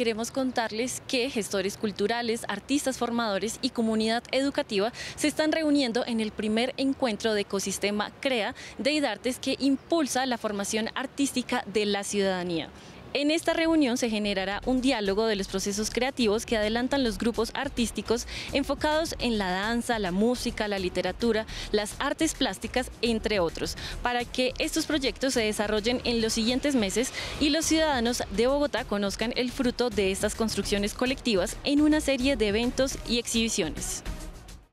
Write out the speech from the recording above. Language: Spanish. queremos contarles que gestores culturales, artistas formadores y comunidad educativa se están reuniendo en el primer encuentro de Ecosistema CREA de IDARTES, que impulsa la formación artística de la ciudadanía. En esta reunión se generará un diálogo de los procesos creativos que adelantan los grupos artísticos enfocados en la danza, la música, la literatura, las artes plásticas, entre otros, para que estos proyectos se desarrollen en los siguientes meses y los ciudadanos de Bogotá conozcan el fruto de estas construcciones colectivas en una serie de eventos y exhibiciones.